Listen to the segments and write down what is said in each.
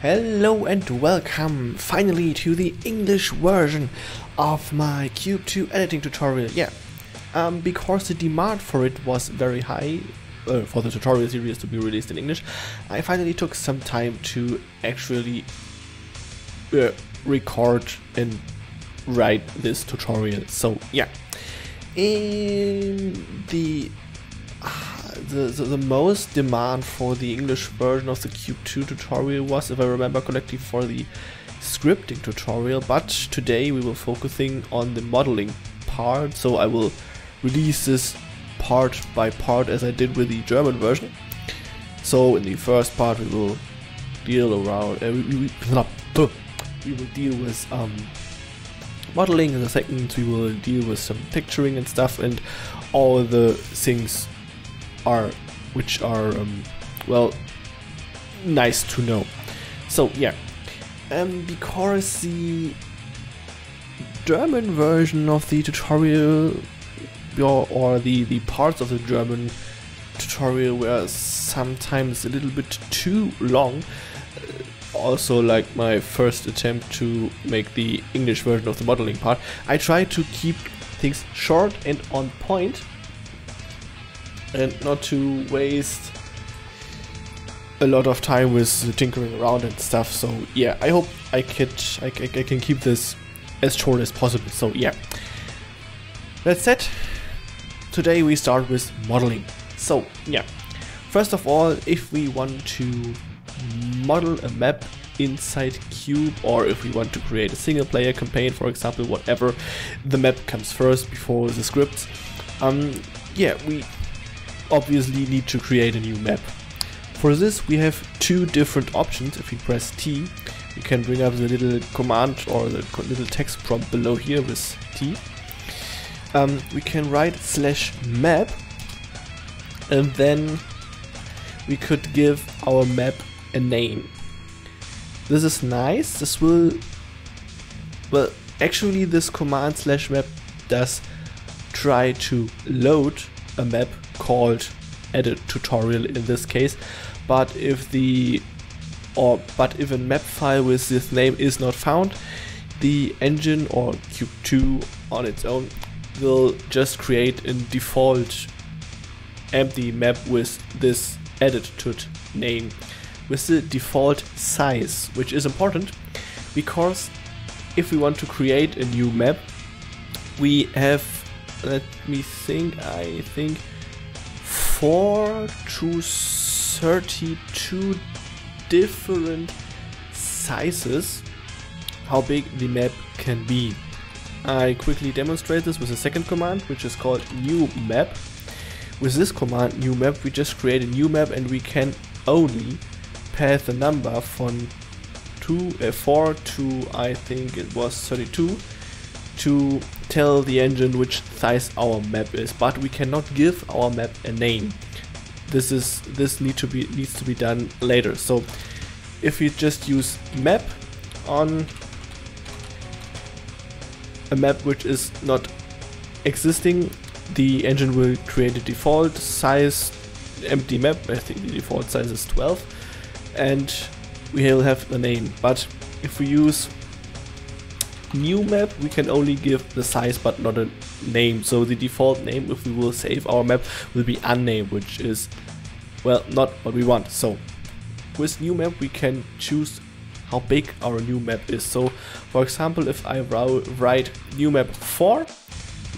Hello and welcome finally to the English version of my Cube 2 editing tutorial. Yeah, because the demand for it was very high for the tutorial series to be released in English, I finally took some time to actually record and write this tutorial. So yeah, in the most demand for the English version of the Cube 2 tutorial was, if I remember correctly, for the scripting tutorial, but today we will focusing on the modeling part, so I will release this part by part as I did with the German version. So in the first part we will deal around we will deal with modeling, in the second we will deal with some texturing and stuff and all the things which are well, nice to know. So yeah, because the German version of the tutorial or the parts of the German tutorial were sometimes a little bit too long, also like my first attempt to make the English version of the modeling part, I try to keep things short and on point and not to waste a lot of time with tinkering around and stuff. So yeah, I hope I can keep this as short as possible. So yeah, that's it. Today we start with modeling. So yeah, first of all, if we want to model a map inside Cube, or if we want to create a single player campaign, for example, whatever, the map comes first before the scripts. Yeah, we obviously need to create a new map. For this we have two different options. If you press T, you can bring up the little command or the little text prompt below here with T. We can write /map, and then we could give our map a name. This is nice. This will, well, actually this command /map does try to load a map called edit tutorial in this case, but if a map file with this name is not found, the engine or Cube 2 on its own will just create a default empty map with this edit tut name, with the default size, which is important because if we want to create a new map, we have, let me think, I think 4 to 32 different sizes how big the map can be. I quickly demonstrate this with a second command, which is called new map. With this command new map, we just create a new map and we can only pass the number from 4 to, I think it was 32, to tell the engine which size our map is, but we cannot give our map a name. This needs to be done later. So if you just use map on a map which is not existing, the engine will create a default size empty map. I think the default size is 12 and we will have a name. But if we use new map, we can only give the size but not a name, so the default name, if we will save our map, will be unnamed, which is, well, not what we want. So with new map we can choose how big our new map is. So for example, if I write new map 4,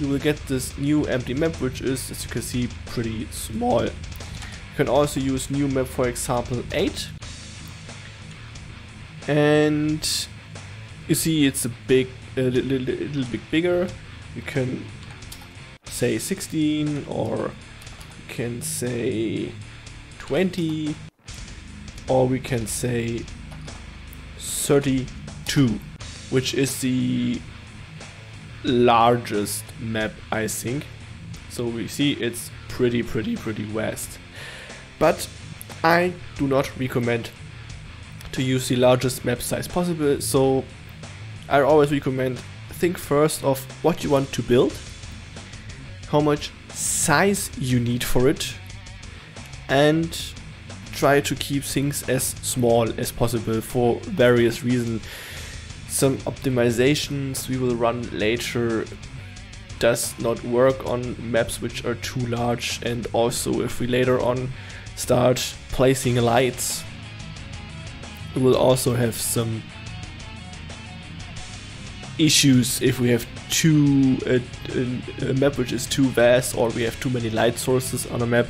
you will get this new empty map, which is, as you can see, pretty small. You can also use new map, for example 8, and you see it's a little bit bigger. You can say 16, or you can say 20, or we can say 32, which is the largest map, I think. So we see it's pretty vast. But I do not recommend to use the largest map size possible, so I always recommend, think first of what you want to build, how much size you need for it, and try to keep things as small as possible for various reasons. Some optimizations we will run later does not work on maps which are too large, and also if we later on start placing lights, we will also have some issues if we have too a map which is too vast, or we have too many light sources on a map.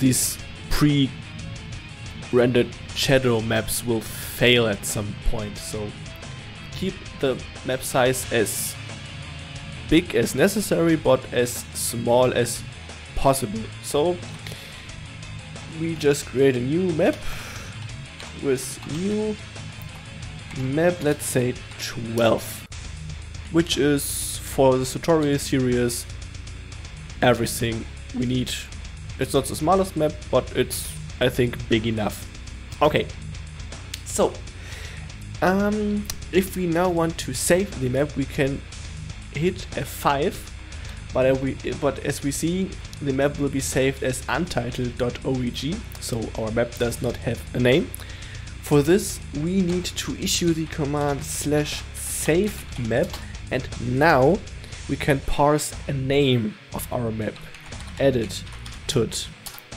These pre-rendered shadow maps will fail at some point, so keep the map size as big as necessary but as small as possible. So we just create a new map with new map, let's say 12, which is for the tutorial series everything we need. It's not the smallest map, but it's, I think, big enough. Okay, so if we now want to save the map, we can hit F5, but as we see, the map will be saved as untitled.org, so our map does not have a name. For this, we need to issue the command /save map, and now we can parse a name of our map, edit tut.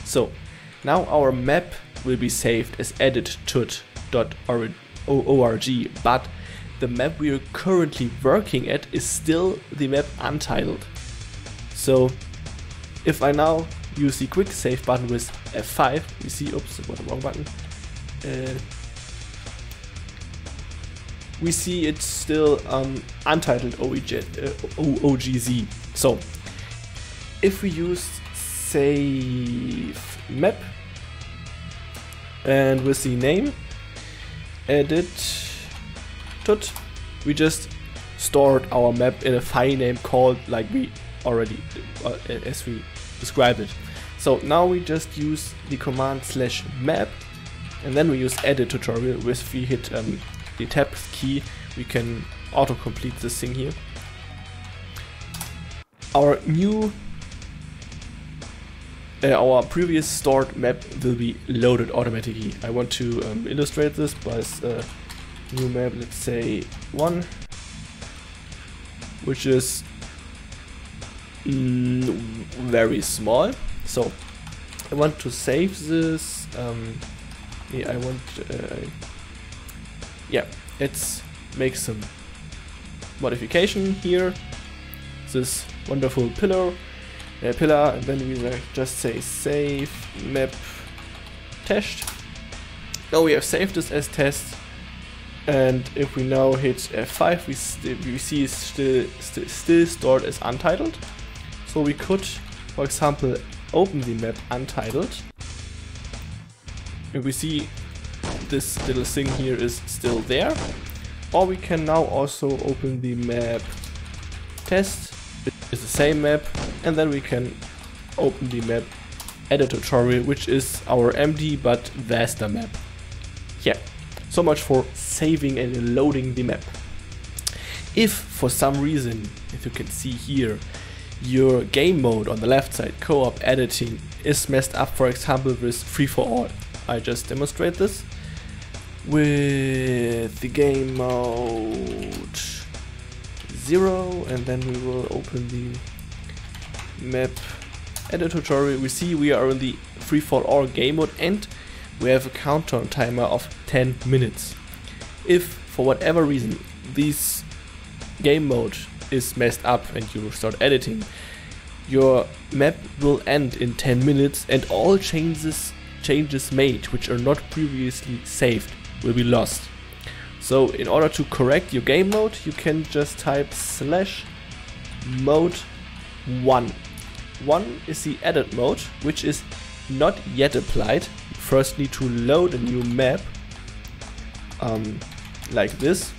So now our map will be saved as edit tut.org, but the map we are currently working at is still the map untitled. So if I now use the quick save button with F5, you see, oops, I got the wrong button. We see it's still untitled OGZ. So if we use save map and with the name edit tut, we just stored our map in a file name called like we already as we described it. So now we just use the command /map, and then we use edit tutorial. If we hit the tab key, we can auto complete this thing here. Our new our previous stored map will be loaded automatically. I want to illustrate this by new map, let's say 1, which is very small. So I want to save this. Yeah, I want yeah, let's make some modification here, this wonderful pillar, and then we just say save map test. Now we have saved this as test, and if we now hit F5, we see it's still stored as untitled. So we could, for example, open the map untitled, and we see this little thing here is still there. Or we can now also open the map test, it's the same map, and then we can open the map edit tutorial, which is our empty but vaster map. Yeah, so much for saving and loading the map. If for some reason, if you can see here, your game mode on the left side, co-op editing, is messed up, for example with free for all. I just demonstrate this with the game mode 0, and then we will open the map edit tutorial. We see we are in the free for all game mode, and we have a countdown timer of 10 minutes. If for whatever reason this game mode is messed up and you start editing, your map will end in 10 minutes and all changes made which are not previously saved will be lost. So in order to correct your game mode, you can just type /mode 1. 1 is the edit mode, which is not yet applied. First need to load a new map like this,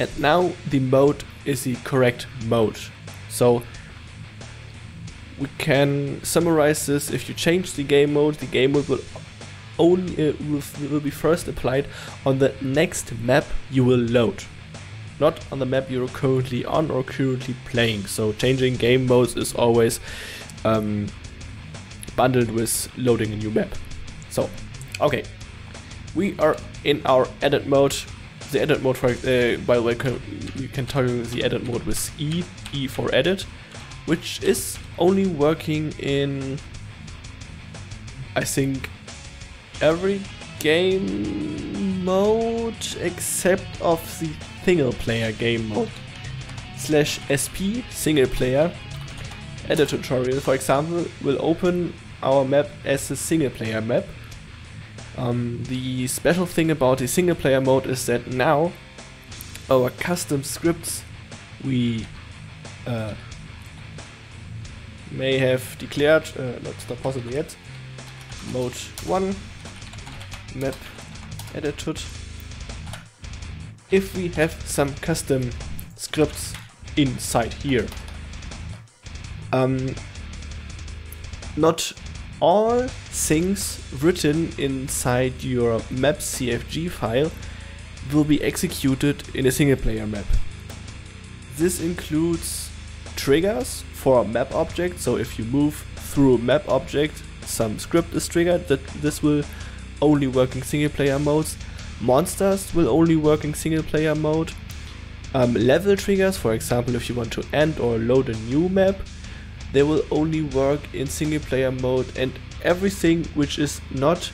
and now the mode is the correct mode. So we can summarize this: if you change the game mode will only will be first applied on the next map you will load, not on the map you're currently on or currently playing. So changing game modes is always bundled with loading a new map. So, okay. We are in our edit mode. The edit mode, by the way, you can toggle the edit mode with E, E for edit, which is only working in, I think, every game mode except of the single player game mode. /SP, single player. Edit tutorial, for example, will open our map as a single player map. The special thing about the single player mode is that now our custom scripts we may have declared, not possible yet, mode 1, map edited. If we have some custom scripts inside here, not all things written inside your map CFG file will be executed in a single player map. This includes triggers for a map object, so if you move through a map object, some script is triggered. This will only work in single player modes. Monsters will only work in single player mode. Level triggers, for example, if you want to end or load a new map, they will only work in single player mode, and everything which is not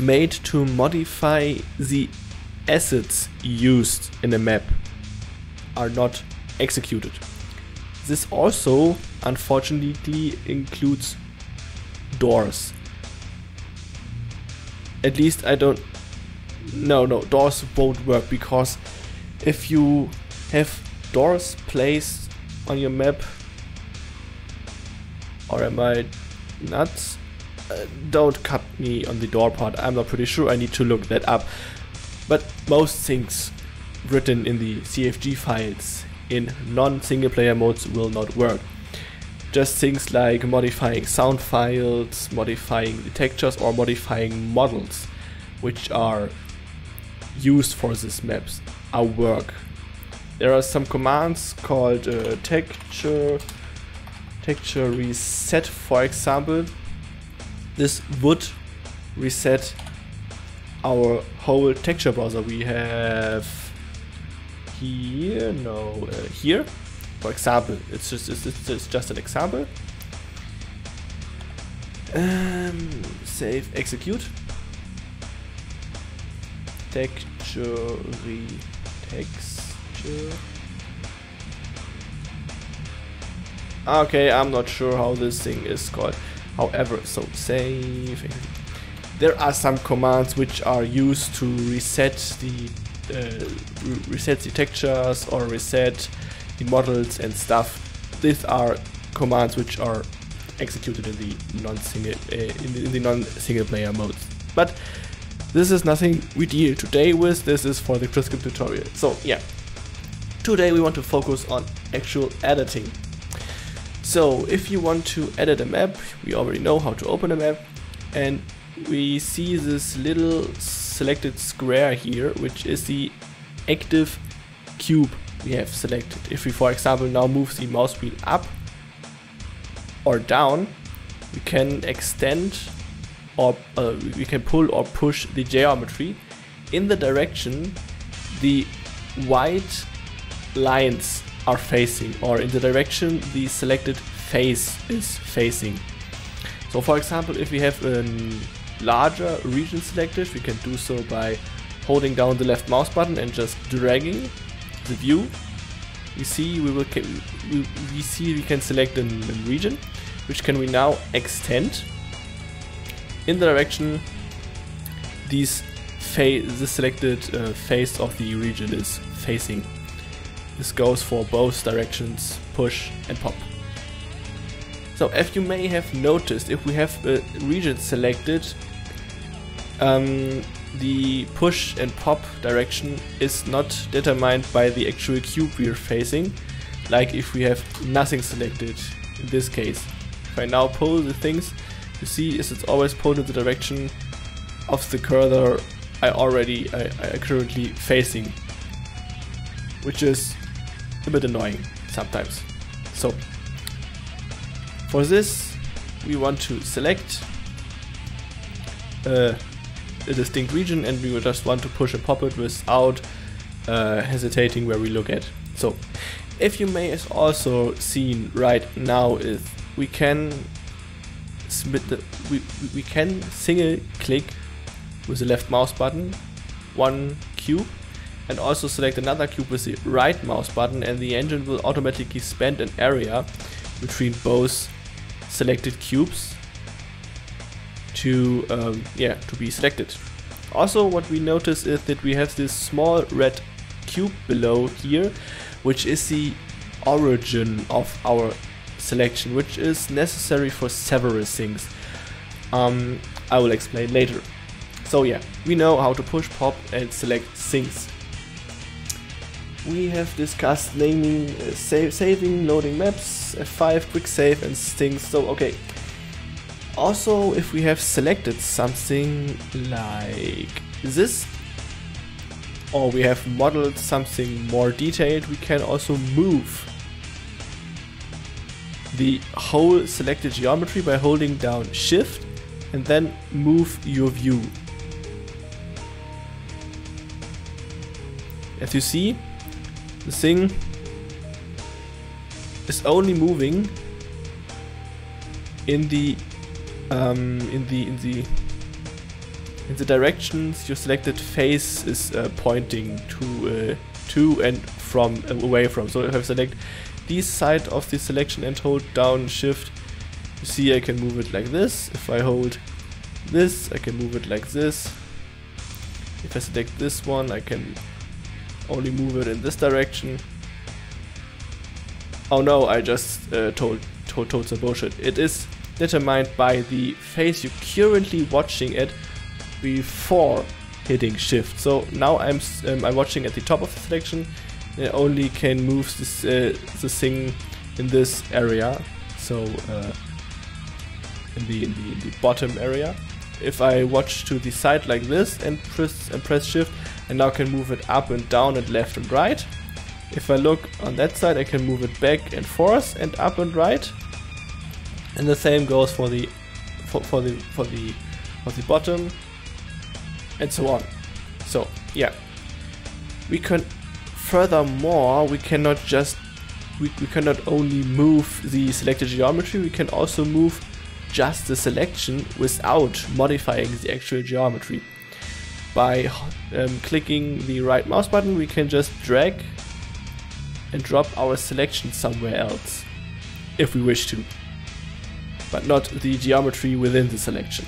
made to modify the assets used in a map are not executed. This also, unfortunately, includes doors. At least I don't... No, doors won't work, because if you have doors placed on your map, or am I nuts? Don't cut me on the door part, I'm not pretty sure, I need to look that up. But most things written in the CFG files in non-single player modes will not work. Just things like modifying sound files, modifying the textures, or modifying models which are used for these maps are work. There are some commands called texture reset, for example. This would reset our whole texture browser we have here, here, for example. It's just an example. Save, execute. Texture. Okay, I'm not sure how this thing is called. However, so save. There are some commands which are used to reset the textures or reset the models and stuff. These are commands which are executed in the non-single player modes. But this is nothing we deal today with. This is for the CryptScript tutorial. So yeah, today we want to focus on actual editing. So if you want to edit a map, we already know how to open a map, and we see this little selected square here, which is the active cube we have selected. If we, for example, now move the mouse wheel up or down, we can extend or we can pull or push the geometry in the direction the white lines are facing, or in the direction the selected face is facing. So, for example, if we have a larger region selected, we can do so by holding down the left mouse button and just dragging the view. We can select a region, which can we now extend in the direction the selected face of the region is facing. This goes for both directions, push and pop. So, as you may have noticed, if we have a region selected, the push and pop direction is not determined by the actual cube we are facing, like if we have nothing selected in this case. If I now pull the things, you see it's always pulled in the direction of the cursor I currently facing, which is a bit annoying sometimes. So for this we want to select a distinct region, and we would just want to push and pop it without hesitating where we look at. So if you may have also seen right now is we can we can single click with the left mouse button one cube and also select another cube with the right mouse button, and the engine will automatically span an area between both selected cubes to to be selected. Also, what we notice is that we have this small red cube below here, which is the origin of our selection, which is necessary for several things. I will explain later. So yeah, we know how to push, pop and select things. We have discussed naming, saving, loading maps, F5, quick save and things. So okay. Also, if we have selected something like this, or we have modeled something more detailed, we can also move the whole selected geometry by holding down Shift and then move your view. As you see, the thing is only moving in the directions your selected face is pointing to and from away from. So if I select this side of the selection and hold down Shift, you see I can move it like this. If I hold this, I can move it like this. If I select this one, I can only move it in this direction. Oh no, I just told some bullshit. It is determined by the face you're currently watching at before hitting Shift. So now I'm watching at the top of the selection, and I only can move this the thing in this area. So in the bottom area. If I watch to the side like this and press Shift, I now can move it up and down and left and right. If I look on that side, I can move it back and forth and up and right. And the same goes for the bottom, and so on. So yeah, we can. Furthermore, we cannot only move the selected geometry. We can also move just the selection without modifying the actual geometry. By clicking the right mouse button, we can just drag and drop our selection somewhere else, if we wish to, but not the geometry within the selection.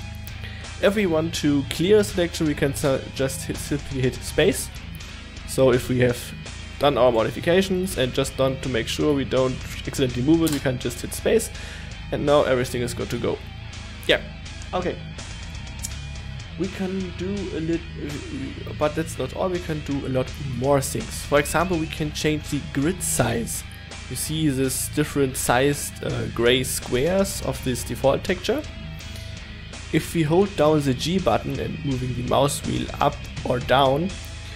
If we want to clear a selection, we can just simply hit space. So if we have done our modifications and just done to make sure we don't accidentally move it, we can just hit space, and now everything is good to go. Yeah, okay. We can do a little, but that's not all, we can do a lot more things. For example, we can change the grid size. You see this different sized gray squares of this default texture. If we hold down the G button and moving the mouse wheel up or down,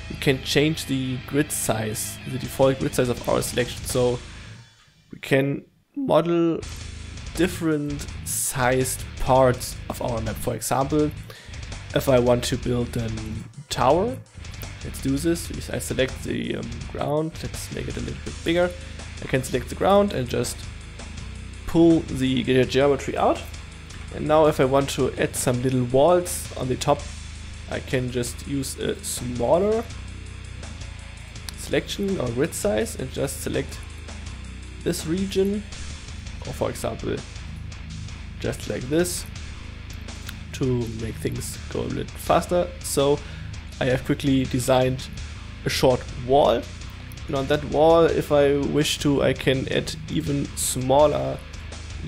we can change the grid size, the default grid size of our selection. So we can model different sized parts of our map. For example, if I want to build a tower, let's do this. If I select the ground, let's make it a little bit bigger. I can select the ground and just pull the geometry out. And now if I want to add some little walls on the top, I can just use a smaller selection or grid size and just select this region, or for example just like this, to make things go a little faster. So I have quickly designed a short wall. And on that wall, if I wish to, I can add even smaller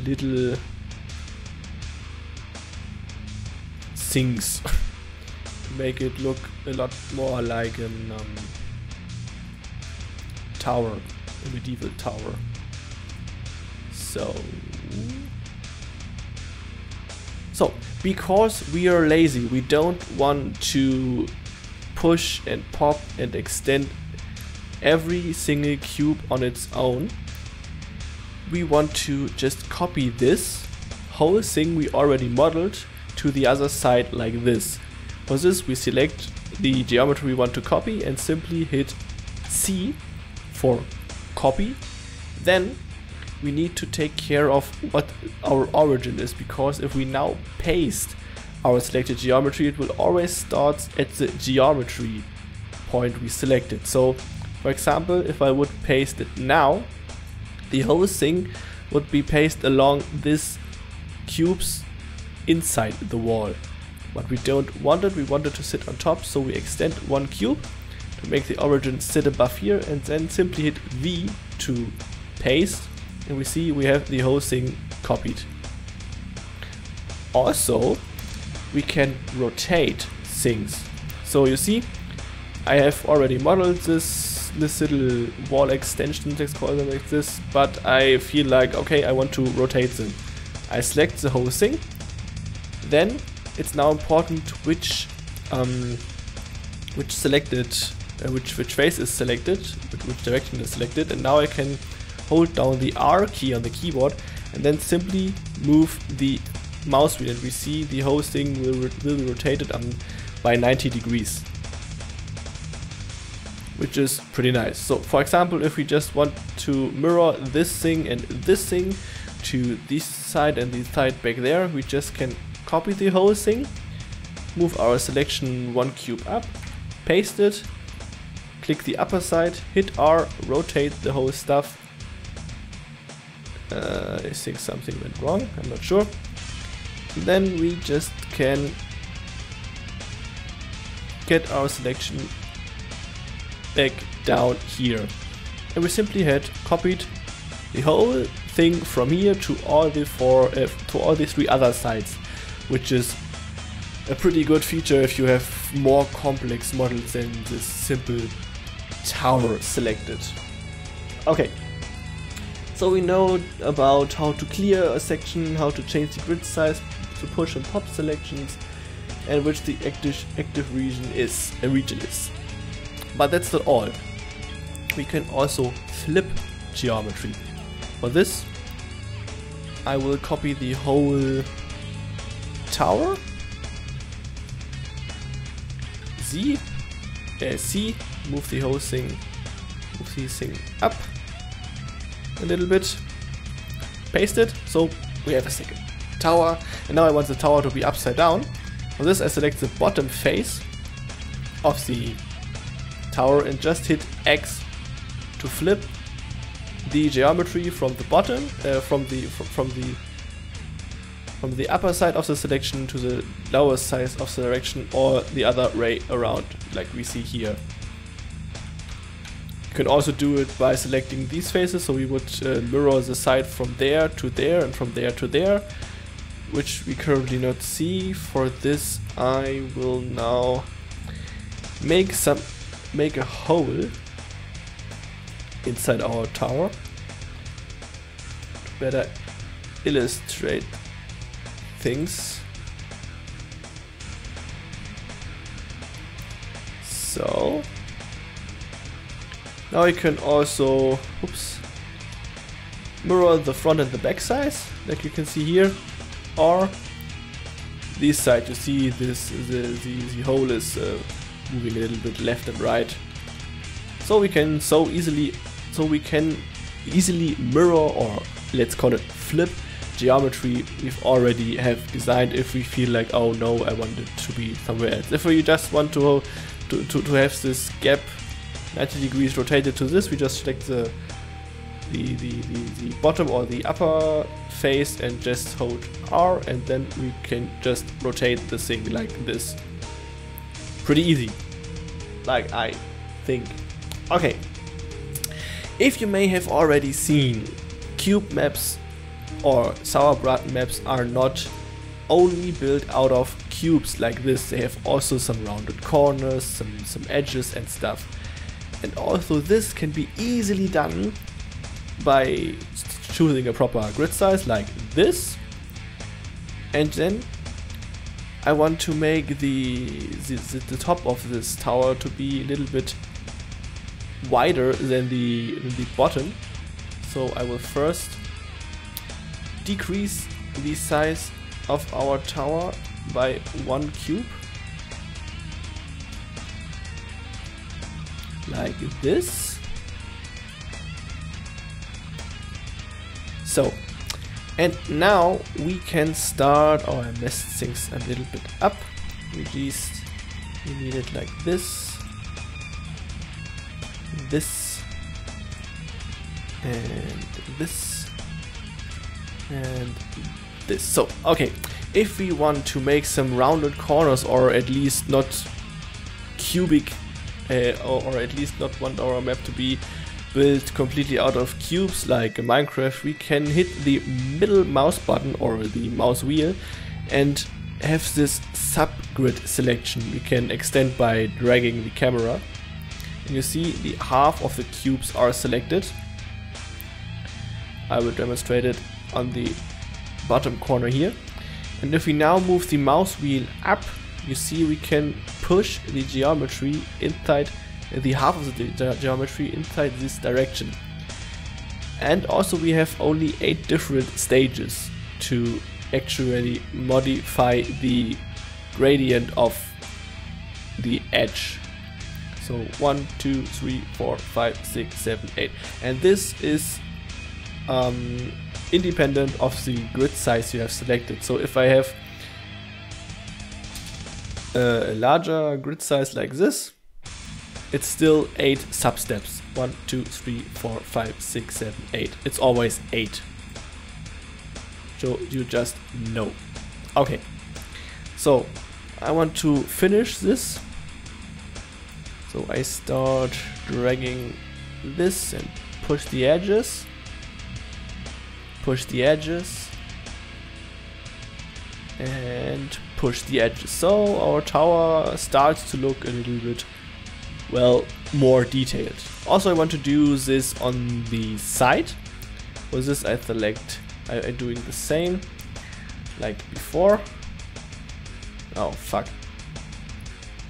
little things to make it look a lot more like an tower, a medieval tower. So because we are lazy, we don't want to push and pop and extend every single cube on its own. We want to just copy this whole thing we already modeled to the other side like this. For this we select the geometry we want to copy and simply hit C for copy. Then we need to take care of what our origin is, because if we now paste our selected geometry, it will always start at the geometry point we selected. So for example, if I would paste it now, the whole thing would be pasted along this cube's inside the wall. But we don't want it, we want it to sit on top, so we extend one cube to make the origin sit above here and then simply hit V to paste, and we see we have the whole thing copied. Also, we can rotate things. So you see, I have already modeled this little wall extension, let's call them like this, but I feel like, okay, I want to rotate them. I select the whole thing. Then it's now important which face is selected, which direction is selected, and now I can hold down the R key on the keyboard and then simply move the mouse wheel, and we see the whole thing will be rotated by 90 degrees, which is pretty nice. So for example, if we just want to mirror this thing and this thing to this side and this side back there, we just can copy the whole thing, move our selection one cube up, paste it, click the upper side, hit R, rotate the whole stuff. I think something went wrong, I'm not sure. Then we just can get our selection back down here, and we simply had copied the whole thing from here to all the three other sides, which is a pretty good feature if you have more complex models than this simple tower selected. Okay. So we know about how to clear a section, how to change the grid size, to push and pop selections, and which the active region is. But that's not all. We can also flip geometry. For this, I will copy the whole tower. C, move the whole thing, move the thing up a little bit, paste it, so we have a second tower, and now I want the tower to be upside down. For this I select the bottom face of the tower and just hit X to flip the geometry from the bottom, from the upper side of the selection to the lower side of the direction, or the other way around, like we see here. You can also do it by selecting these faces, so we would mirror the side from there to there and from there to there, which we currently not see. For this I will now make a hole inside our tower to better illustrate things. So now you can also mirror the front and the back sides, like you can see here, or this side. You see this the hole is moving a little bit left and right, so we can easily mirror, or let's call it flip, geometry we've already have designed if we feel like, oh no, I want it to be somewhere else. If we just want to have this gap 90 degrees rotated to this, we just select the bottom or the upper face and just hold R, and then we can just rotate the thing like this. Pretty easy, like I think. Okay, if you may have already seen, cube maps or Sauerbraten maps are not only built out of cubes like this, they have also some rounded corners, some edges and stuff. And also this can be easily done by choosing a proper grid size like this, and then I want to make the top of this tower to be a little bit wider than the bottom. So I will first decrease the size of our tower by 1 cube. Like this. So, and now we can start. Oh, I messed things a little bit up. We just need it like this. This. And this. And this. So, okay. If we want to make some rounded corners, or at least not cubic, or at least not want our map to be built completely out of cubes like in Minecraft, we can hit the middle mouse button or the mouse wheel and have this subgrid selection. We can extend by dragging the camera. And you see the half of the cubes are selected. I will demonstrate it on the bottom corner here. And if we now move the mouse wheel up, you see we can push the geometry inside the half of the geometry inside this direction. And also we have only 8 different stages to actually modify the gradient of the edge. So 1, 2, 3, 4, 5, 6, 7, 8. And this is independent of the grid size you have selected. So if I have a larger grid size like this, it's still 8 sub-steps. 1, 2, 3, 4, 5, 6, 7, 8. It's always 8. So you just know. Okay. So I want to finish this. So I start dragging this and push the edges. Push the edges. And push the edges. So our tower starts to look a little bit, well, more detailed. Also I want to do this on the side. For this I select, I'm doing the same like before. Oh fuck.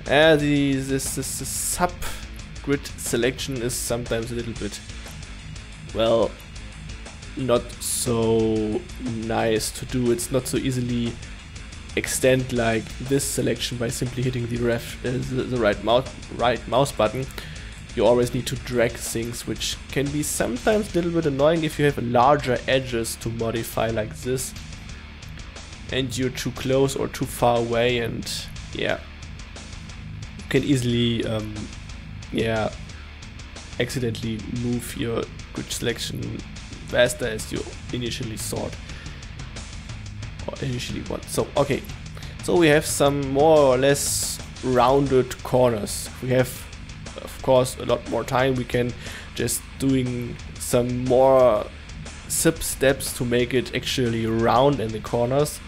The sub grid selection is sometimes a little bit, well, not so nice to do. It's not so easily extend like this selection by simply hitting the right mouse button. You always need to drag things, which can be sometimes a little bit annoying if you have larger edges to modify like this and you're too close or too far away, and yeah, you can easily yeah, accidentally move your grid selection faster as you initially thought. Initially one. So okay, so we have some more or less rounded corners. We have of course a lot more time. We can just doing some more sub steps to make it actually round in the corners,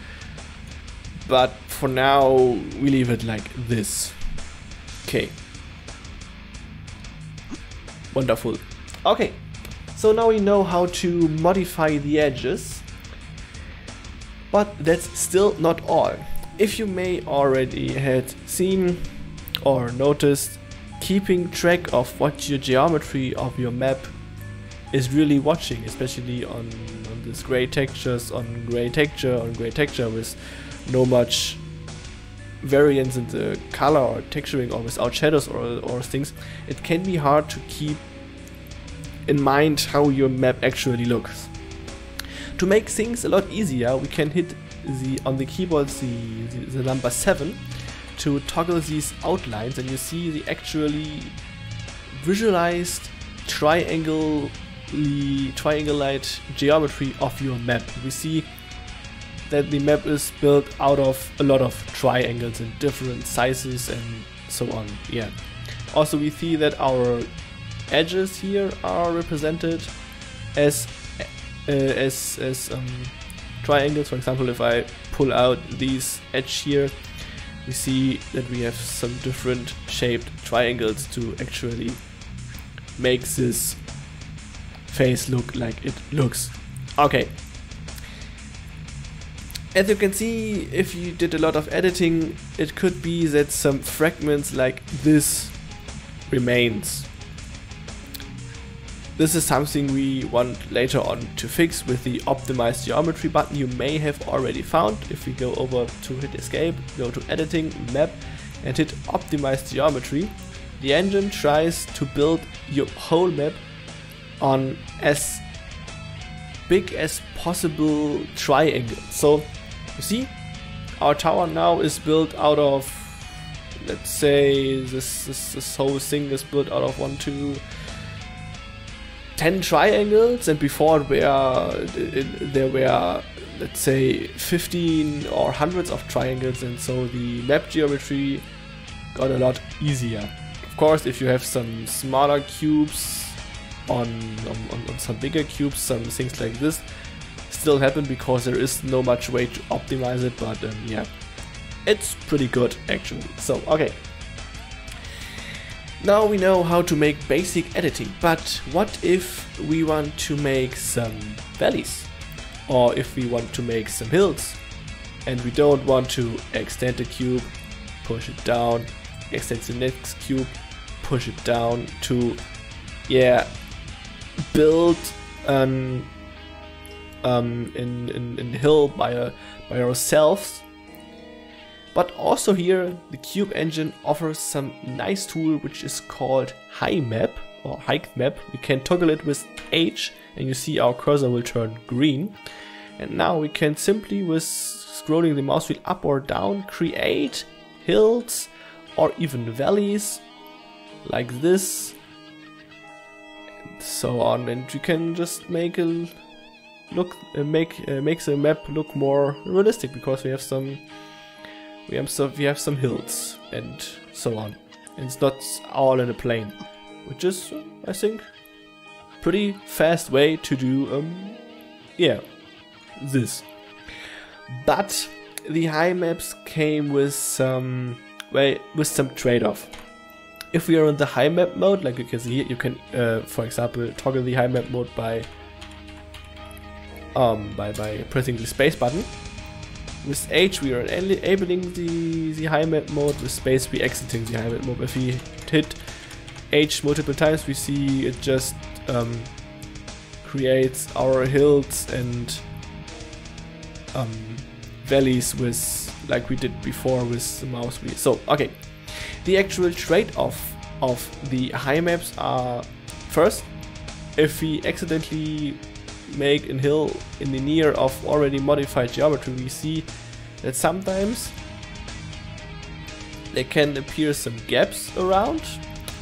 but for now we leave it like this. Okay, wonderful. Okay, so now we know how to modify the edges. But that's still not all. If you may already had seen or noticed, keeping track of what your geometry of your map is really watching, especially on this gray textures, on gray texture with no much variance in the color or texturing or without shadows or things, it can be hard to keep in mind how your map actually looks. To make things a lot easier, we can hit on the keyboard the number 7 to toggle these outlines, and you see the actually visualized triangle-like geometry of your map. We see that the map is built out of a lot of triangles in different sizes and so on. Yeah. Also, we see that our edges here are represented as triangles. For example, if I pull out these edge here, we see that we have some different shaped triangles to actually make this face look like it looks. Okay. As you can see, if you did a lot of editing, it could be that some fragments like this remains. This is something we want later on to fix with the optimize geometry button you may have already found. If we go over to hit escape, go to editing, map and hit optimize geometry, the engine tries to build your whole map on as big as possible triangle. So you see, our tower now is built out of, let's say this whole thing is built out of 1, 2, 10 triangles, and before there were let's say 15 or hundreds of triangles, and so the map geometry got a lot easier. Of course, if you have some smaller cubes on some bigger cubes, some things like this still happen because there is no much way to optimize it, but yeah, it's pretty good actually. So okay, now we know how to make basic editing, but what if we want to make some valleys, or if we want to make some hills and we don't want to extend the cube, push it down, extend the next cube, push it down to, yeah, build in hill by ourselves. But also here the Cube engine offers some nice tool which is called HiMap or HiMap. We can toggle it with H and you see our cursor will turn green. And now we can simply, with scrolling the mouse wheel up or down, create hills or even valleys like this. So on, and you can just make a look, make the map look more realistic because we have some hills and so on, and it's not all in a plane, which is I think pretty fast way to do yeah, this. But the HiMaps came with some trade-off. If we are in the HiMap mode, like you can see here, you can, for example, toggle the HiMap mode by pressing the space button. With H we are enabling the HiMap mode, with space we exiting the HiMap mode. If we hit H multiple times, we see it just creates our hills and valleys with, like we did before with the mouse wheel. So okay. The actual trade-off of the HiMaps are, first, if we accidentally make a hill in the near of already modified geometry, we see that sometimes there can appear some gaps around,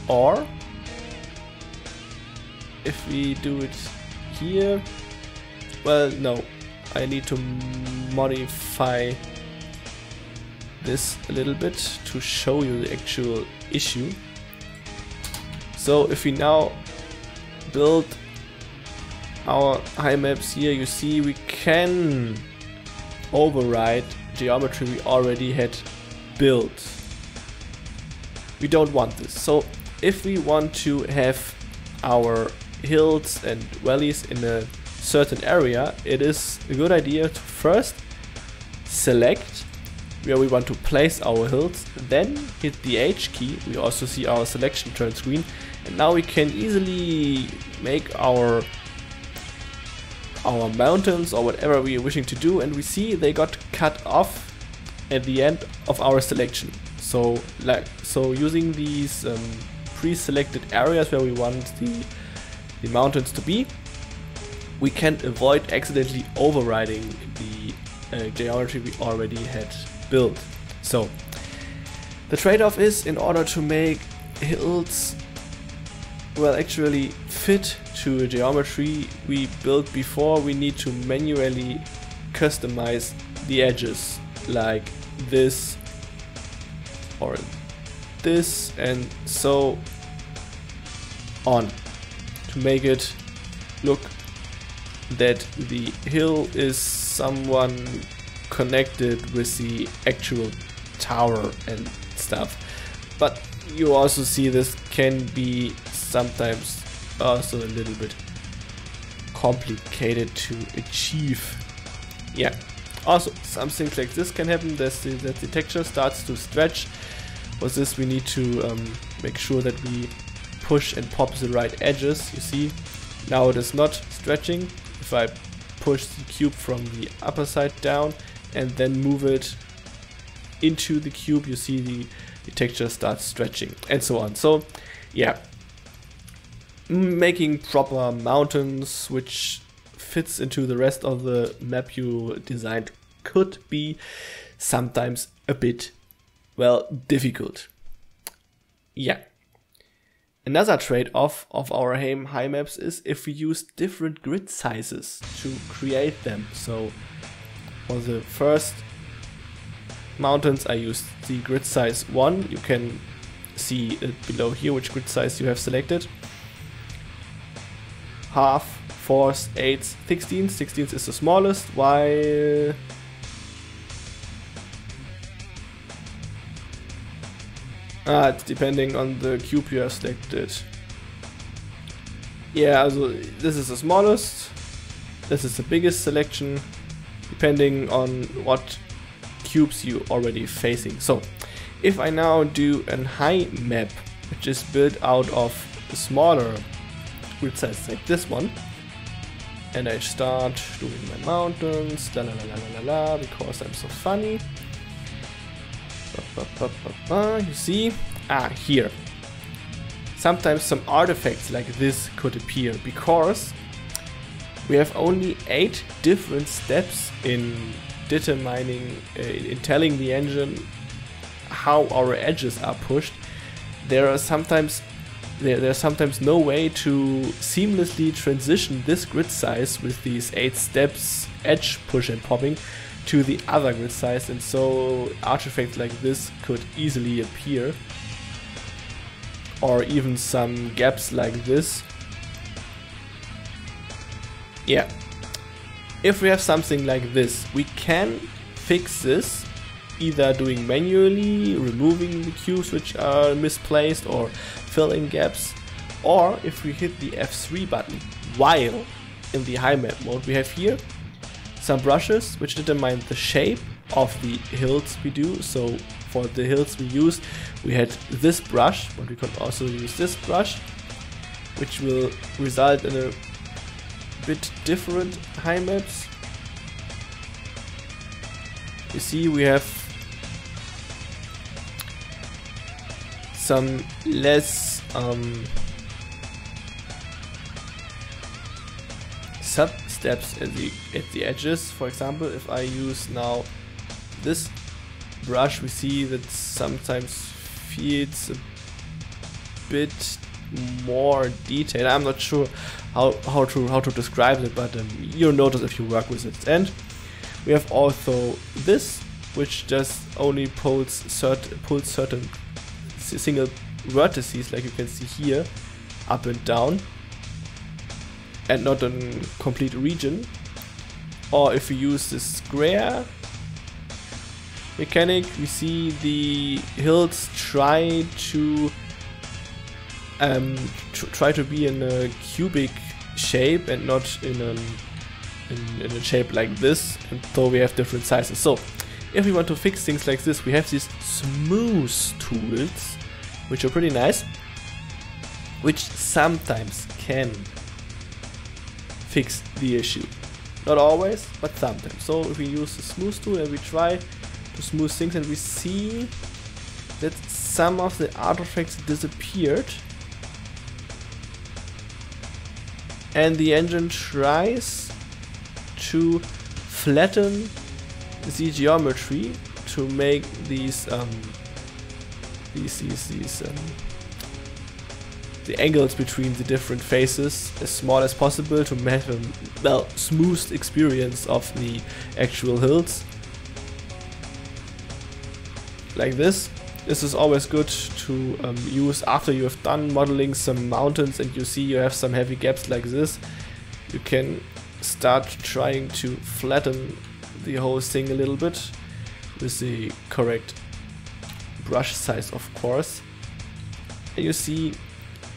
or if we do it here, well no, I need to modify this a little bit to show you the actual issue. So if we now build our HiMaps here, you see we can override geometry we already had built. We don't want this. So if we want to have our hills and valleys in a certain area, it is a good idea to first select where we want to place our hills, then hit the H key. We also see our selection turn green, and now we can easily make our mountains or whatever we are wishing to do, and we see they got cut off at the end of our selection. So using these pre-selected areas where we want the mountains to be, we can avoid accidentally overriding the geometry we already had build. So the trade-off is, in order to make hills well actually fit to a geometry we built before, we need to manually customize the edges like this or this and so on, to make it look that the hill is someone connected with the actual tower and stuff. But you also see this can be sometimes also a little bit complicated to achieve. Yeah, also some things like this can happen, that the texture starts to stretch. For this we need to make sure that we push and pop the right edges. You see Now it is not stretching if I push the cube from the upper side down and then move it into the cube. You see the texture starts stretching and so on. So yeah, making proper mountains which fits into the rest of the map you designed could be sometimes a bit, well, difficult. Yeah. Another trade-off of our high maps is if we use different grid sizes to create them. So for the first mountains I used the grid size 1. You can see it below here which grid size you have selected. Half, 4s, 8s, 16s. 16s is the smallest, while it's depending on the cube you have selected. Yeah, also this is the smallest, this is the biggest selection, depending on what cubes you already facing. So if I now do a high map which is built out of the smaller grid size like this one, and I start doing my mountains, la la la la la la, because I'm so funny. You see, here sometimes some artifacts like this could appear because we have only 8 different steps in determining, in telling the engine how our edges are pushed. There's sometimes no way to seamlessly transition this grid size with these 8 steps edge push and popping to the other grid size, and so artifacts like this could easily appear, or even some gaps like this. Yeah, if we have something like this, we can fix this either doing manually, removing the cubes which are misplaced or filling gaps, or if we hit the F3 button while in the high map mode, we have here some brushes which determine the shape of the hills we do. So for the hills we used, we had this brush, but we could also use this brush, which will result in a bit different high maps. You see we have some less sub-steps at the edges. For example, if I use now this brush, we see that sometimes feels a bit more detailed. I'm not sure how to describe it, but you'll notice if you work with it. And we have also this, which just only pulls certain single vertices, like you can see here, up and down, and not a complete region. Or if we use the square mechanic, we see the hills try to be in a cubic shape and not in a shape like this, and so we have different sizes. So if we want to fix things like this, we have these smooth tools, which are pretty nice, which sometimes can fix the issue. Not always, but sometimes. So if we use the smooth tool and we try to smooth things, and we see that some of the artifacts disappeared, and the engine tries to flatten the geometry to make the angles between the different faces as small as possible to have a smooth experience of the actual hills. Like this. This is always good to use after you have done modeling some mountains and you see you have some heavy gaps like this. You can start trying to flatten the whole thing a little bit with the correct brush size, of course. And you see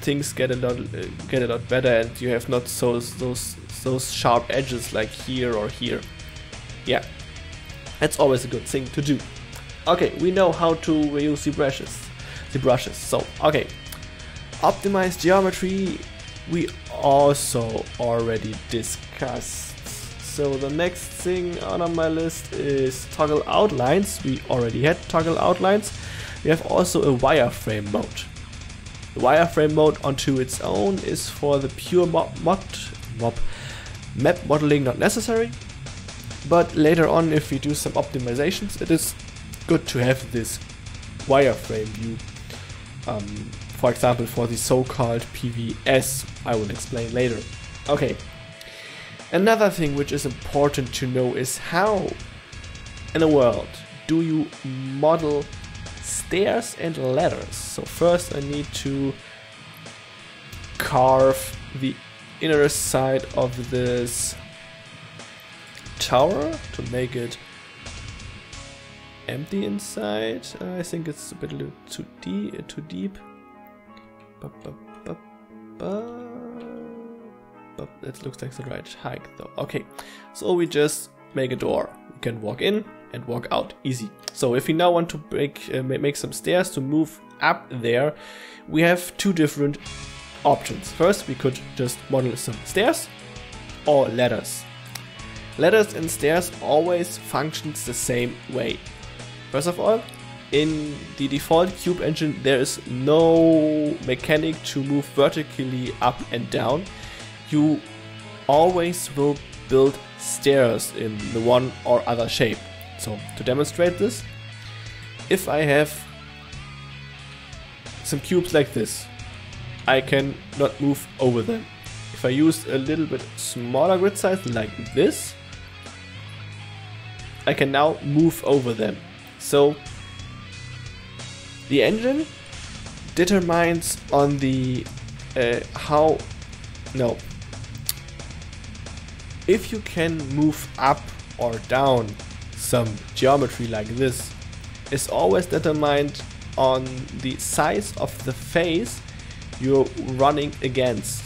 things get a lot better, and you have not those sharp edges like here or here. Yeah, that's always a good thing to do. Okay, we know how to use the brushes. So okay, optimize geometry. We also already discussed. So the next thing on my list is toggle outlines. We already had toggle outlines. We have also a wireframe mode. The wireframe mode onto its own is for the pure map modeling, not necessary. But later on, if we do some optimizations, it is good to have this wireframe view. For example, for the so-called PVS, I will explain later. Okay. Another thing which is important to know is how in the world do you model stairs and ladders. So first I need to carve the inner side of this tower to make it empty inside. I think it's a bit too deep. But that looks like the right height though. Okay, so we just make a door. We can walk in and walk out, easy. So if we now want to make some stairs to move up there, we have two different options. First, we could just model some stairs or ladders. Ladders and stairs always functions the same way. First of all, in the default Cube engine there is no mechanic to move vertically up and down. You always will build stairs in the one or other shape. So to demonstrate this, if I have some cubes like this, I can not move over them. If I use a little bit smaller grid size like this, I can now move over them. So the engine determines on the if you can move up or down some geometry like this, is always determined on the size of the face you're running against.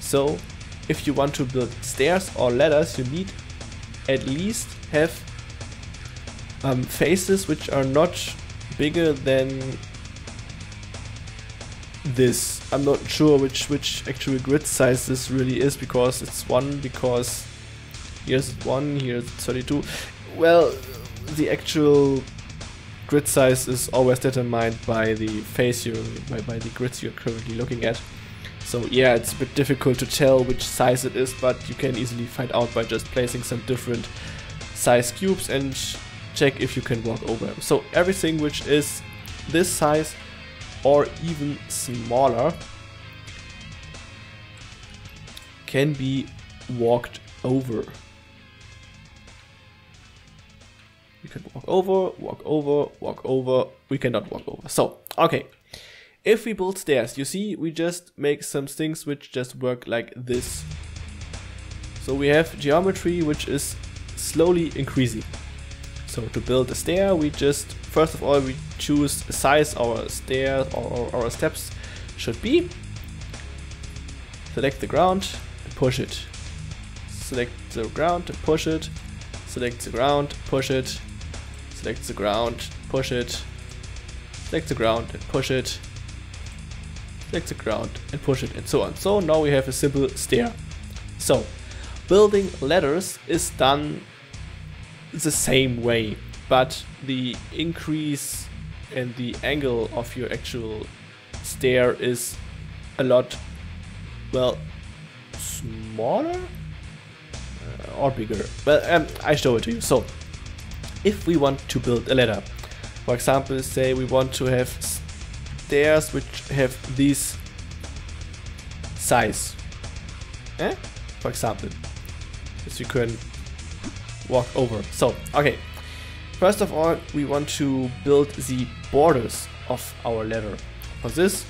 So if you want to build stairs or ladders, you need at least have faces which are not bigger than this. I'm not sure which actual grid size this really is, because it's one, because here's one, here's 32. Well, the actual grid size is always determined by the face by the grids you're currently looking at. So yeah, it's a bit difficult to tell which size it is, but you can easily find out by just placing some different size cubes and check if you can walk over them. So everything which is this size or even smaller can be walked over. You can walk over, walk over, walk over. We cannot walk over. So, okay. If we build stairs, you see, we just make some things which just work like this. So we have geometry which is slowly increasing. So to build a stair, we just, first of all, we choose a size our stair or our steps should be. Select the ground and push it. Select the ground and push it. Select the ground, push it. Select the ground, push it. Select the ground and push it. Select the ground and push it, and so on. So now we have a simple stair. So building ladders is done the same way, but the increase and the angle of your actual stair is a lot, well, smaller or bigger. Well, I show it to you. So if we want to build a ladder, for example, say we want to have stairs which have this size, for example, as you can walk over. So, okay, first of all, we want to build the borders of our ladder. For this,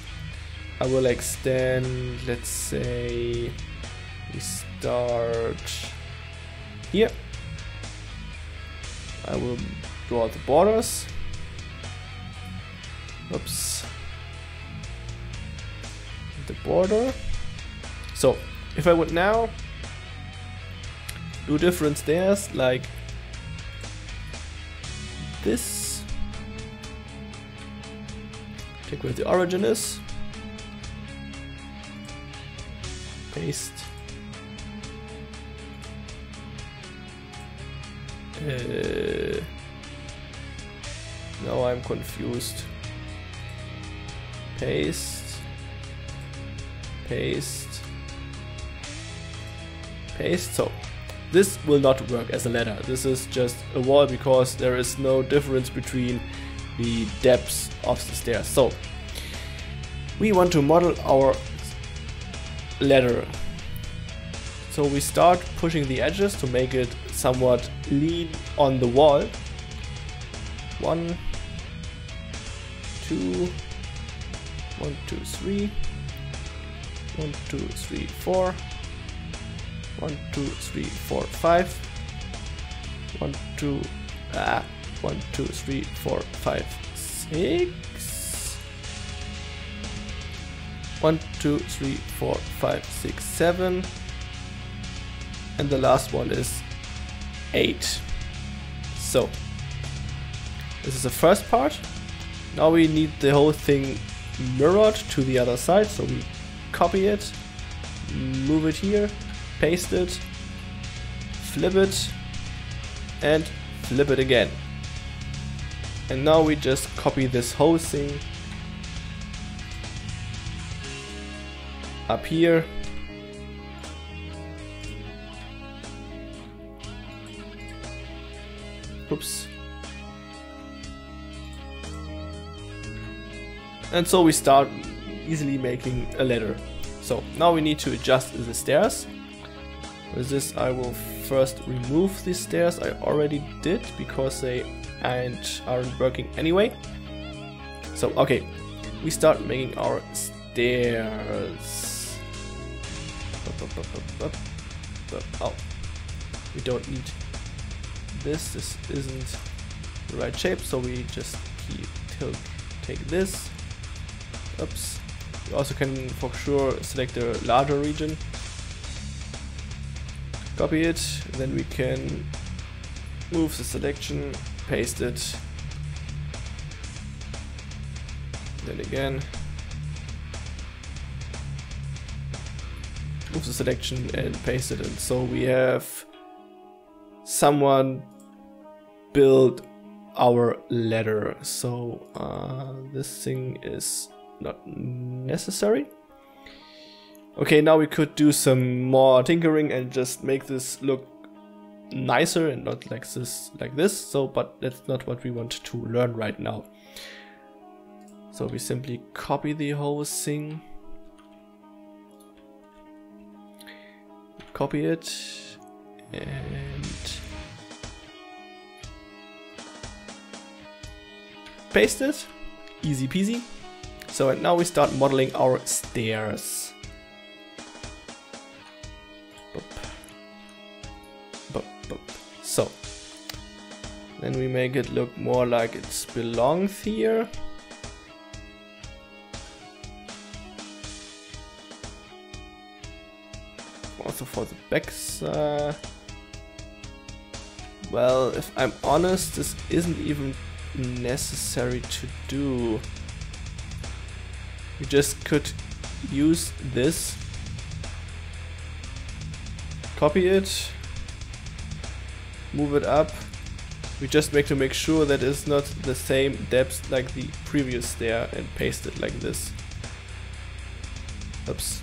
I will extend, let's say, we start here. I will draw the borders. Oops. The border. So if I would now do different stairs like this, check where the origin is, okay, ist. Now I'm confused. Paste. Paste. Paste. So this will not work as a ladder. This is just a wall because there is no difference between the depths of the stairs. So we want to model our ladder. So we start pushing the edges to make it somewhat lean on the wall. 1, 2, 1, 2, 3, 1, 2, 3, 4. 1, 2, 3, 4, 5. 1, 2, 3, 4, 5, 6. 1, 2, 3, 4, 5, 6, 7. And the last one is 8. So this is the first part. Now we need the whole thing mirrored to the other side. So we copy it, move it here, paste it, flip it, and flip it again. And now we just copy this whole thing up here. Oops. And so we start easily making a ladder. So now we need to adjust the stairs. With this I will first remove these stairs I already did because they aren't working anyway. So okay, we start making our stairs. Oh, we don't need this. This isn't the right shape, so we just take this. Oops. You also can for sure select a larger region. Copy it, then we can move the selection, paste it, then again move the selection and paste it in. So we have someone built our ladder. So this thing is not necessary. Okay, now we could do some more tinkering and just make this look nicer and not like this, So, but that's not what we want to learn right now. So we simply copy the whole thing. Copy it and paste it. Easy peasy. So, and now we start modeling our stairs. So then we make it look more like it belongs here. Also for the backs. Well, if I'm honest, this isn't even necessary to do. You just could use this, copy it, move it up. We just make to make sure that it's not the same depth like the previous stair and paste it like this. Oops.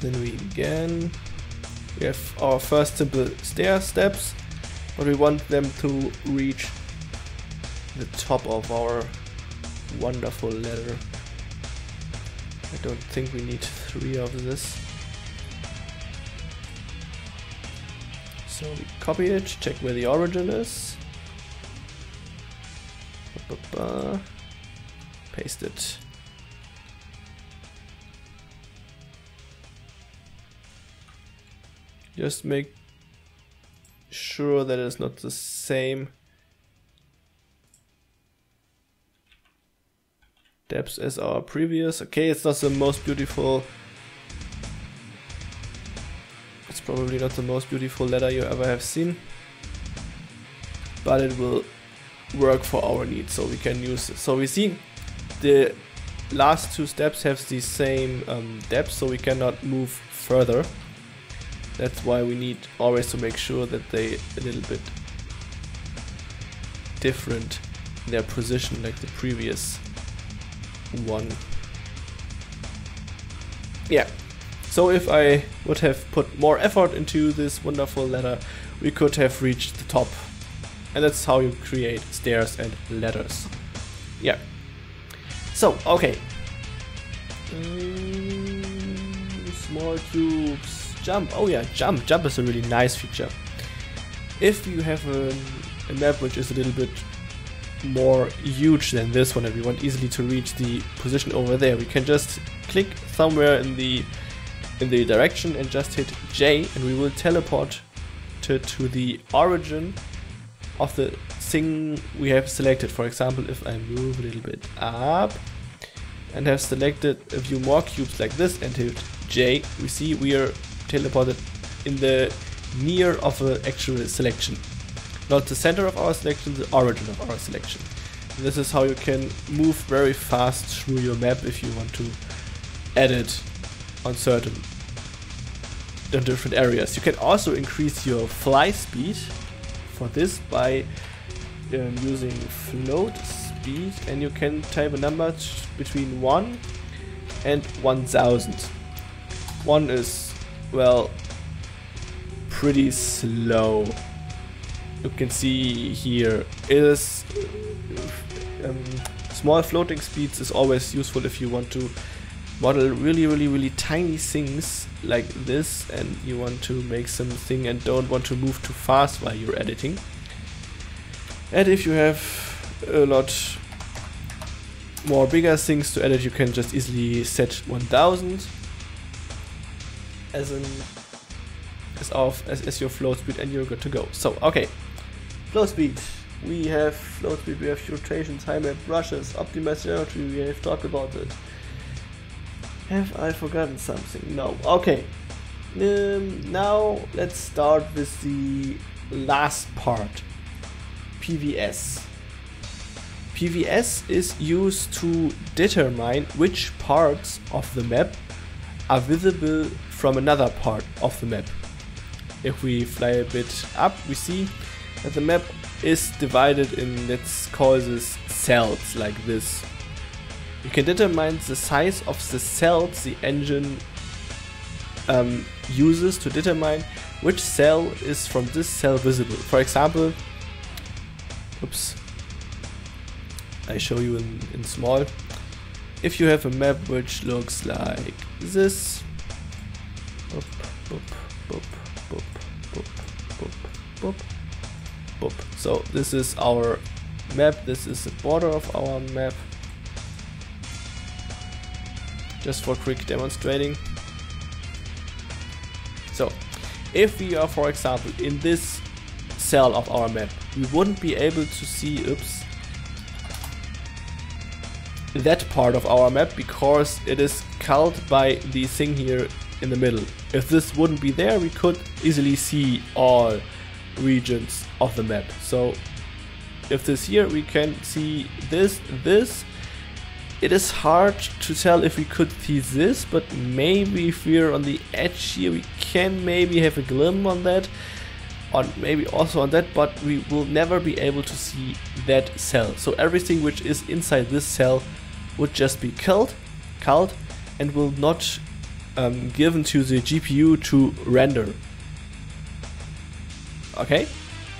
Then we again. We have our first simple stair steps, but we want them to reach the top of our wonderful ladder. I don't think we need 3 of this. So we copy it, check where the origin is. Paste it. Just make sure that it's not the same depths as our previous. Okay, it's not the most beautiful. It's probably not the most beautiful ladder you ever have seen. but it will work for our needs, so we can use it. So we see the last two steps have the same depth, so we cannot move further. That's why we need always to make sure that they a little bit different in their position, like the previous one. Yeah, so if I would have put more effort into this wonderful ladder, we could have reached the top. And that's how you create stairs and ladders. Yeah. So, okay. Small cubes. Jump. Oh yeah, jump. Jump is a really nice feature. If you have a map which is a little bit more huge than this one and we want easily to reach the position over there, we can just click somewhere in the direction and just hit J, and we will teleport to the origin of the thing we have selected. For example, if I move a little bit up and have selected a few more cubes like this and hit J, we see we are teleported in the near of an actual selection. Not the center of our selection, the origin of our selection. And this is how you can move very fast through your map if you want to edit on certain different areas. You can also increase your fly speed for this by using float speed, and you can type a number between 1 and 1000. 1 is, well, pretty slow. You can see here it is small floating speeds is always useful if you want to model really tiny things like this and you want to make something and don't want to move too fast while you're editing. And if you have a lot more bigger things to edit, you can just easily set 1000 as your float speed and you're good to go. So okay, flow speed. We have flow speed, we have rotations, high map, brushes, optimized geometry, we have talked about it. Have I forgotten something? No. Okay. Now let's start with the last part. PVS. PVS is used to determine which parts of the map are visible from another part of the map. If we fly a bit up, we see that the map is divided in, let's call this cells, like this. You can determine the size of the cells the engine uses to determine which cell is from this cell visible. For example, oops, I show you in small. If you have a map which looks like this, boop, boop, boop, boop, boop, boop, boop, boop. So this is our map, this is the border of our map. Just for quick demonstrating. So, if we are, for example, in this cell of our map, we wouldn't be able to see, oops, that part of our map because it is culled by the thing here in the middle. If this wouldn't be there, we could easily see all regions of the map. So, if this here, we can see this. It is hard to tell if we could see this, but maybe if we're on the edge here, we can maybe have a glimmer on that, or maybe also on that, but we will never be able to see that cell. So everything which is inside this cell would just be culled, and will not given to the GPU to render. Okay?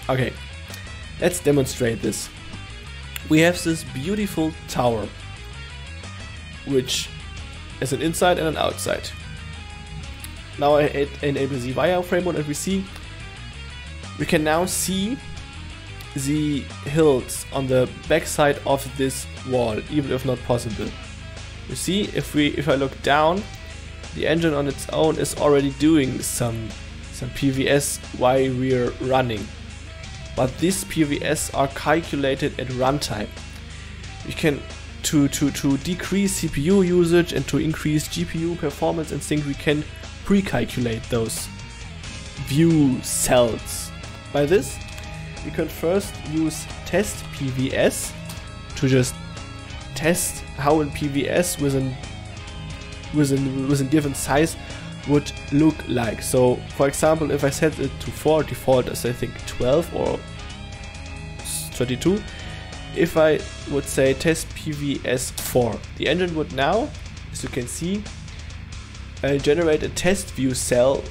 Okay. Let's demonstrate this. We have this beautiful tower, which is an inside and an outside. Now I enable the wireframe mode and we can now see the hills on the backside of this wall, even if not possible. You see, if I look down, the engine on its own is already doing some PVS while we're running. But these PVS are calculated at runtime. We can to decrease CPU usage and to increase GPU performance and think we can pre-calculate those view cells. By this, you can first use test PVS to just test how in PVS within a given size would look like. So for example, if I set it to 4, default as I think 12 or 32, if I would say test PVS 4, the engine would now, as you can see, generate a test view cell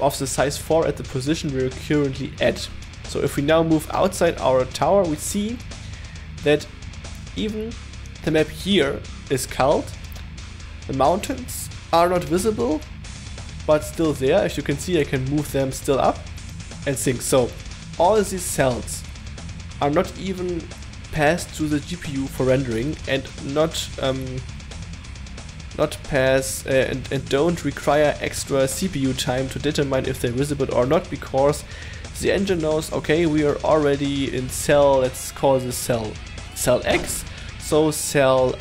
of the size 4 at the position we are currently at. So if we now move outside our tower, we see that even the map here is culled, the mountains are not visible, but still there. As you can see, I can move them still up and sync. So all these cells are not even passed to the GPU for rendering and don't require extra CPU time to determine if they're visible or not, because the engine knows, okay, we are already in cell, let's call this cell X, so cell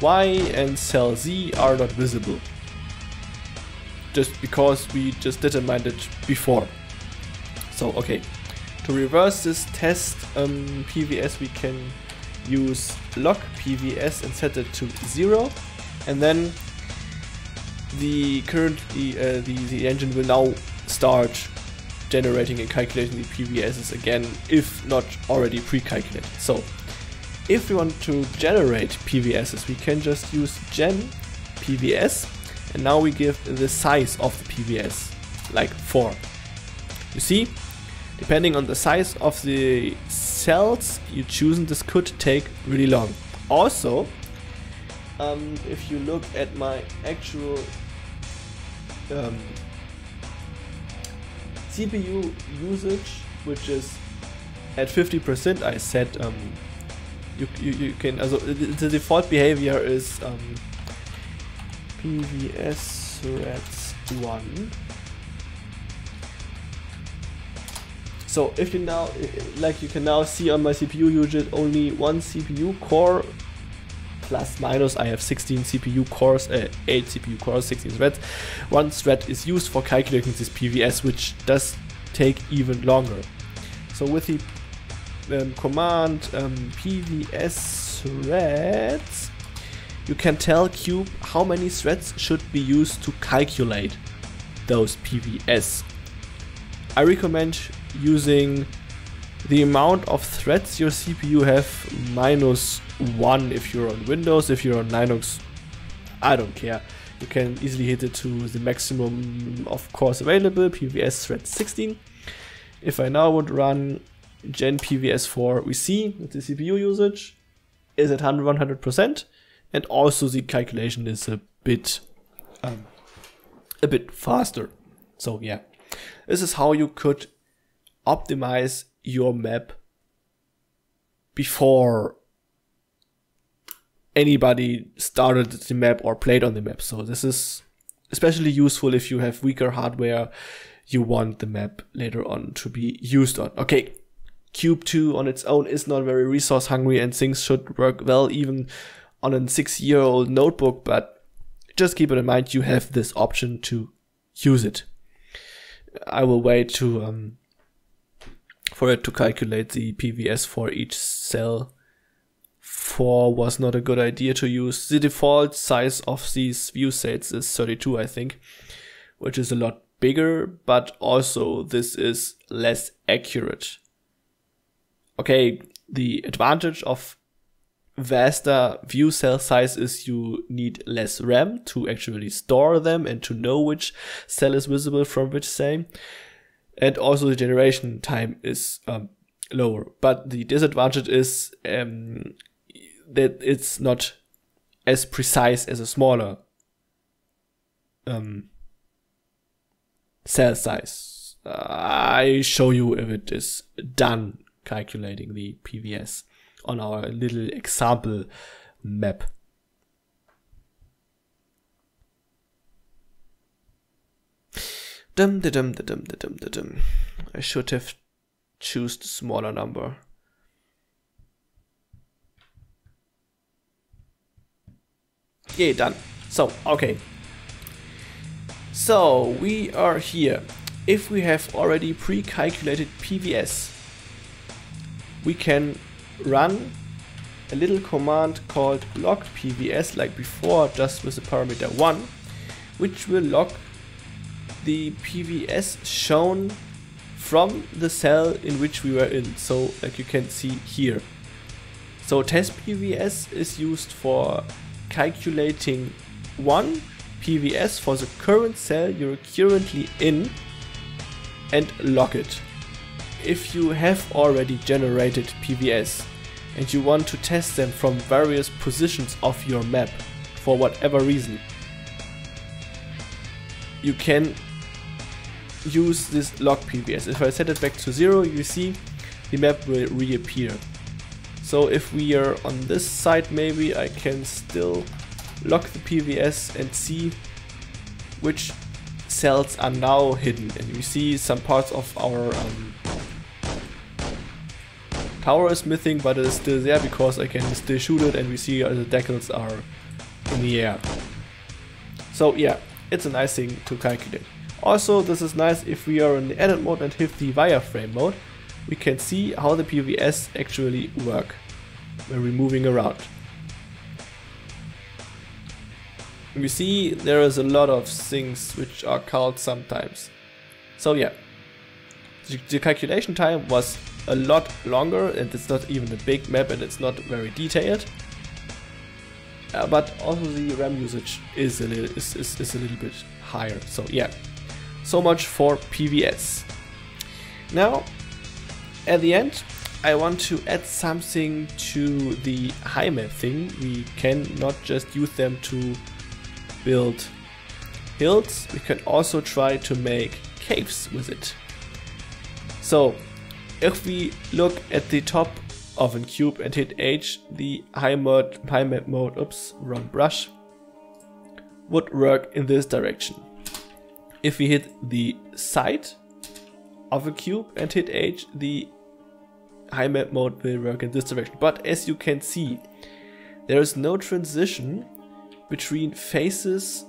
Y and cell Z are not visible, just because we just determined it before. So okay, to reverse this test PVS, we can use log PVS and set it to 0, and then the engine will now start generating and calculating the PVSs again, if not already pre-calculated. So if we want to generate PVSs, we can just use gen PVS, and now we give the size of the PVS, like 4. You see, depending on the size of the cells you choose, this could take really long. Also, if you look at my actual CPU usage, which is at 50%, I said you can, also the default behavior is PVS threads 1. So if you now, like you can now see on my CPU usage, only 1 CPU core, plus minus, I have 16 CPU cores, 8 CPU cores, 16 threads. 1 thread is used for calculating this PVS, which does take even longer. So with the command PVS threads, you can tell Cube how many threads should be used to calculate those PVS. I recommend using the amount of threads your CPU have minus 1 if you're on Windows. If you're on Linux, I don't care. You can easily hit it to the maximum of cores available, PVS thread 16. If I now would run gen PVS 4, we see that the CPU usage is at 100%, and also the calculation is a bit faster. So yeah, this is how you could optimize your map before anybody started the map or played on the map. So this is especially useful if you have weaker hardware you want the map later on to be used on. Okay, Cube 2 on its own is not very resource hungry, and things should work well even on a 6-year-old notebook, but just keep it in mind, you have this option to use it. I will wait to for it to calculate the PVS for each cell. 4 was not a good idea to use. The default size of these view sets is 32, I think, which is a lot bigger, but also this is less accurate. Okay, the advantage of vaster view cell size is you need less RAM to actually store them and to know which cell is visible from which cell, and also the generation time is lower. But the disadvantage is that it's not as precise as a smaller cell size. I show you if it is done calculating the PVS on our little example map. I should have chosen a smaller number. Yeah, done. So, okay. So, we are here. If we have already pre-calculated PVS, we can run a little command called log PVS like before, just with the parameter 1, which will log the PVS shown from the cell in which we were in, so like you can see here. So test PVS is used for calculating 1 PVS for the current cell you're currently in and log it. If you have already generated PVS and you want to test them from various positions of your map for whatever reason, you can use this log PVS. If I set it back to 0, you see the map will reappear. So if we are on this side, maybe I can still log the PVS and see which cells are now hidden, and we see some parts of our tower is missing, but it is still there because I can still shoot it, and we see the decals are in the air. So yeah, it's a nice thing to calculate. Also, this is nice if we are in the edit mode and hit the wireframe mode, we can see how the PVS actually work when we're moving around. You see there is a lot of things which are called sometimes. So yeah, the calculation time was a lot longer, and it's not even a big map and it's not very detailed. But also the RAM usage is a little bit higher. So yeah, so much for PVS. Now, at the end, I want to add something to the high map thing. We cannot just use them to build hills. We can also try to make caves with it. So, if we look at the top of a cube and hit H, the high map mode, oops, wrong brush, would work in this direction. If we hit the side of a cube and hit H, the high map mode will work in this direction. But as you can see, there is no transition between faces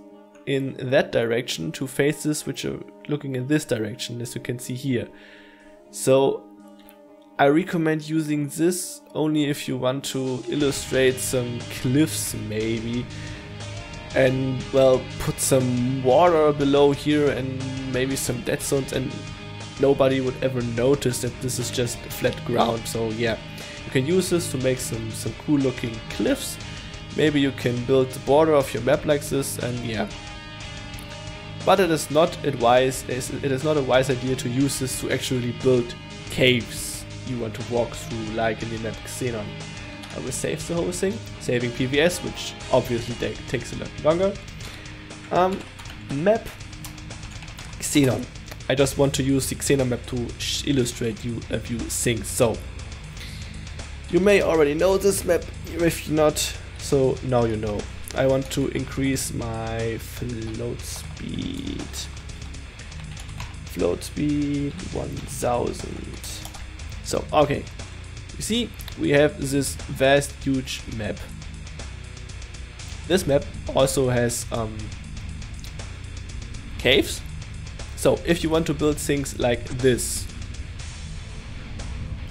in that direction to faces which are looking in this direction, as you can see here. So I recommend using this only if you want to illustrate some cliffs maybe, and well, put some water below here and maybe some dead zones, and nobody would ever notice that this is just flat ground. So yeah, you can use this to make some cool looking cliffs. Maybe you can build the border of your map like this, and yeah. But it is not a wise idea to use this to actually build caves you want to walk through, like in the map Xenon. I will save the whole thing, saving PVS, which obviously takes a lot longer. Map Xenon. I just want to use the Xenon map to illustrate you a few things. So, you may already know this map, if not, so now you know. I want to increase my float speed. Float speed 1000. So, okay. You see, we have this vast, huge map. This map also has caves. So, if you want to build things like this,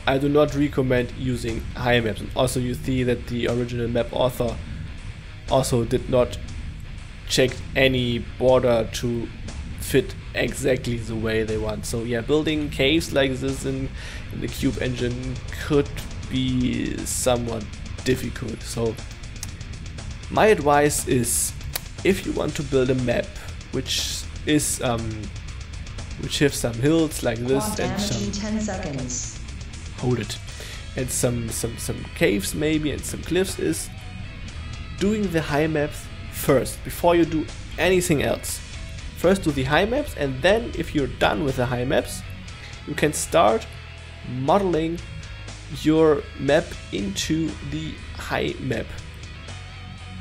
I do not recommend using high maps. And also, you see that the original map author also did not check any border to fit exactly the way they want. So yeah, building caves like this in the Cube engine could be somewhat difficult. So my advice is, if you want to build a map which is which have some hills like this and some 10 seconds. Hold it. And some caves maybe and some cliffs, is doing the high maps first, before you do anything else. First do the high maps, and then if you're done with the high maps, you can start modeling your map into the high map.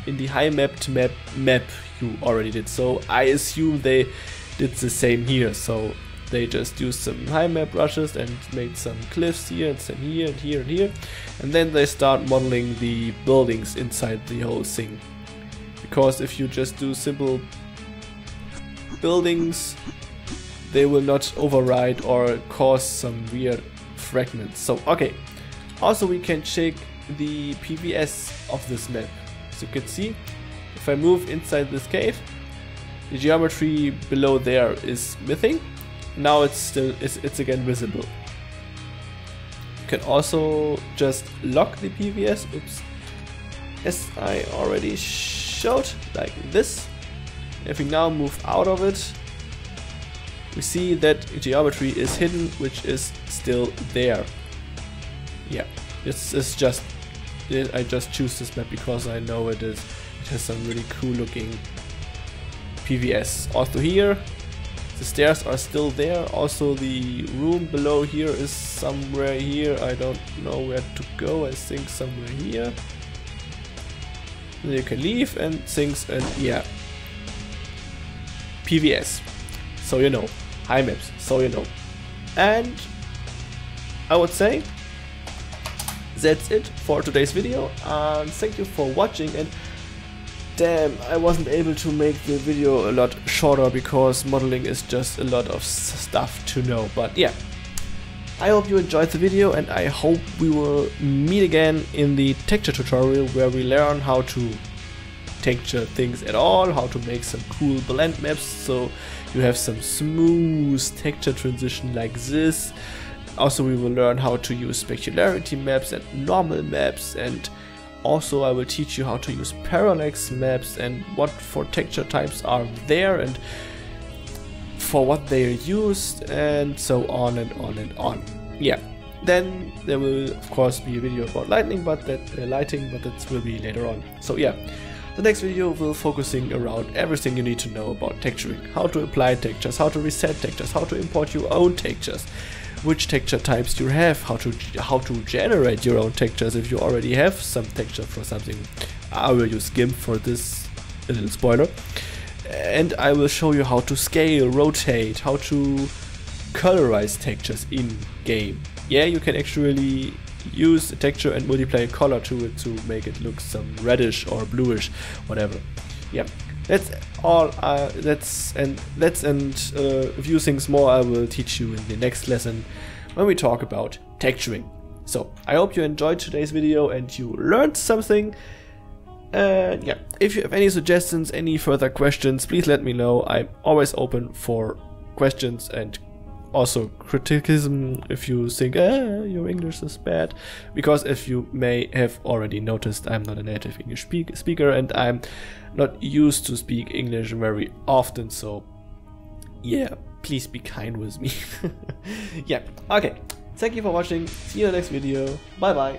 In the high mapped map you already did. So I assume they did the same here. So they just used some high map brushes and made some cliffs here and some here and here and here. And then they start modeling the buildings inside the whole thing. Because if you just do simple buildings, they will not override or cause some weird fragments. So, okay. Also we can check the PVS of this map. As you can see, if I move inside this cave, the geometry below there is missing. Now it's again visible. You can also just lock the PVS, oops, as I already showed, like this. If we now move out of it, we see that geometry is hidden, which is still there. Yeah, it's just, I just choose this map because I know it has some really cool looking PVS. Also here, the stairs are still there. Also the room below here is somewhere here. I don't know where to go. I think somewhere here. Then you can leave and things, and yeah. PVS. So you know. High maps. So you know. And I would say that's it for today's video, and thank you for watching. And damn, I wasn't able to make the video a lot shorter because modeling is just a lot of stuff to know. But yeah, I hope you enjoyed the video, and I hope we will meet again in the texture tutorial where we learn how to texture things at all, how to make some cool blend maps so you have some smooth texture transition like this. Also we will learn how to use specularity maps and normal maps, and also I will teach you how to use parallax maps and what for texture types are there and for what they are used, and so on and on and on. Yeah, then there will of course be a video about lighting, but that will be later on. So yeah, the next video will focusing around everything you need to know about texturing, how to apply textures, how to reset textures, how to import your own textures, which texture types you have, how to generate your own textures if you already have some texture for something. I will use GIMP for this, a little spoiler. And I will show you how to scale, rotate, how to colorize textures in game. Yeah, you can actually use a texture and multiply a color to it to make it look some reddish or bluish, whatever. Yeah. That's all. A few things more I will teach you in the next lesson when we talk about texturing. So I hope you enjoyed today's video and you learned something. And yeah, if you have any suggestions, any further questions, please let me know. I'm always open for questions and also criticism if you think your English is bad, because if you may have already noticed, I'm not a native English speaker and I'm not used to speak English very often, so yeah, please be kind with me. Yeah, okay, thank you for watching, see you in the next video, bye bye.